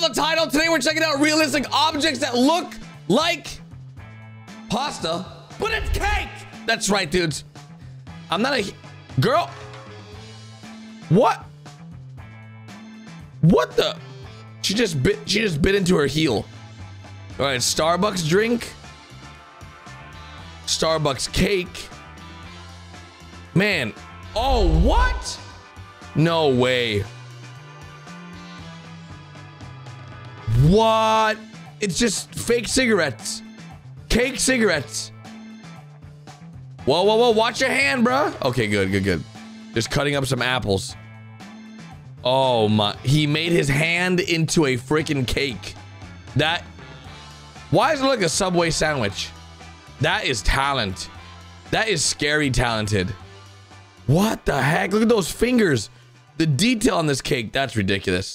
all the title. Today we're checking out realistic objects that look like pasta, but it's cake. That's right, dudes. I'm not a girl. What? What the? She just bit into her heel. All right, Starbucks drink. Starbucks cake. Man. Oh, what? No way. What? It's just fake cigarettes. Cake cigarettes. Whoa, whoa, whoa. Watch your hand, bro. Okay, good, good, good. Just cutting up some apples. Oh my. He made his hand into a freaking cake. That. Why does it look like a Subway sandwich? That is talent. That is scary talented. What the heck? Look at those fingers. The detail on this cake. That's ridiculous.